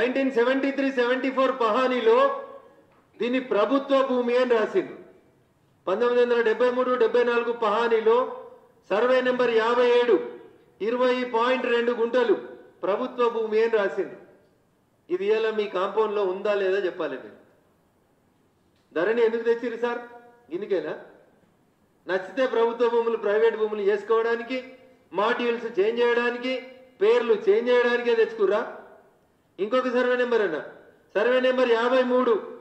1973-74 పహానీలో దీన్ని ప్రభుత్వ భూమి అని రాసింది. 1973-74 పహానీలో సర్వే నెంబర్ 57 20.2 గుంటలు ప్రభుత్వ భూమి అని రాసింది. ఇది ఇలా మీ కాంపౌండ్లో ఉందా లేదా చెప్పాలి. మీరు ధరణి ఎందుకు తెచ్చిరు సార్? ఇందుకేనా? నచ్చితే ప్రభుత్వ భూములు ప్రైవేట్ భూములు చేసుకోవడానికి, మాడ్యూల్స్ చేంజ్ చేయడానికి, పేర్లు చేంజ్ చేయడానికే తెచ్చుకురా. ఇంకొక సర్వే నెంబర్ అన్న, సర్వే నెంబర్ 53